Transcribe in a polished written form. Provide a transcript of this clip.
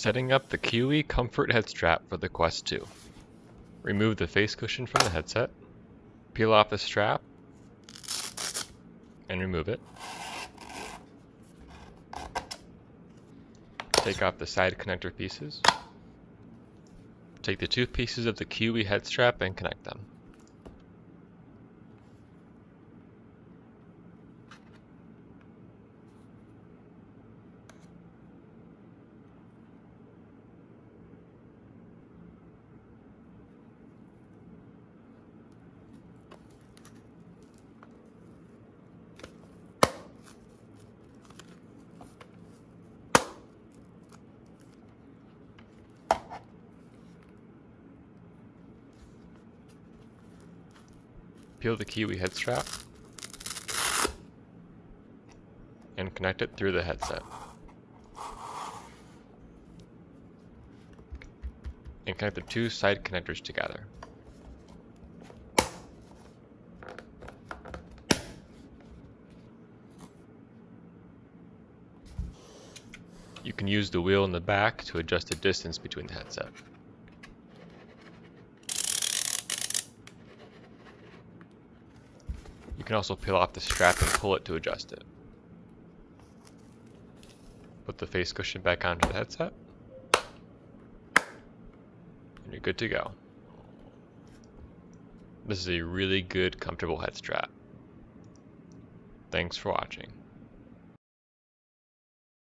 Setting up the Kiwi comfort head strap for the Quest 2. Remove the face cushion from the headset, peel off the strap, and remove it. Take off the side connector pieces. Take the two pieces of the Kiwi head strap and connect them. Peel the Kiwi head strap and connect it through the headset. And connect the two side connectors together. You can use the wheel in the back to adjust the distance between the headset. You can also peel off the strap and pull it to adjust it. Put the face cushion back onto the headset, and you're good to go. This is a really good, comfortable head strap. Thanks for watching.